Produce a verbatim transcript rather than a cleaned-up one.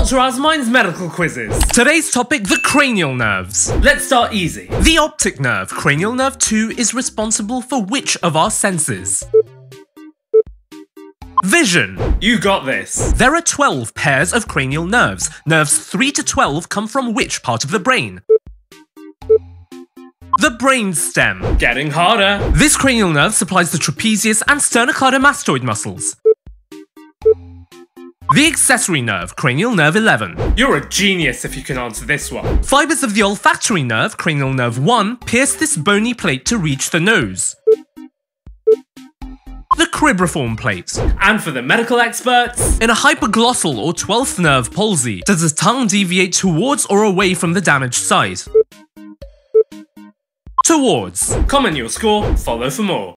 Ultra Mind's medical quizzes. Today's topic, the cranial nerves. Let's start easy. The optic nerve, cranial nerve two, is responsible for which of our senses? Vision. You got this. There are twelve pairs of cranial nerves. Nerves three to twelve come from which part of the brain? The brain stem. Getting harder. This cranial nerve supplies the trapezius and sternocleidomastoid muscles. The accessory nerve, cranial nerve eleven. You're a genius if you can answer this one. Fibers of the olfactory nerve, cranial nerve one, pierce this bony plate to reach the nose. The cribriform plate. And for the medical experts, in a hypoglossal or twelfth nerve palsy, does the tongue deviate towards or away from the damaged side? Towards. Comment your score, follow for more.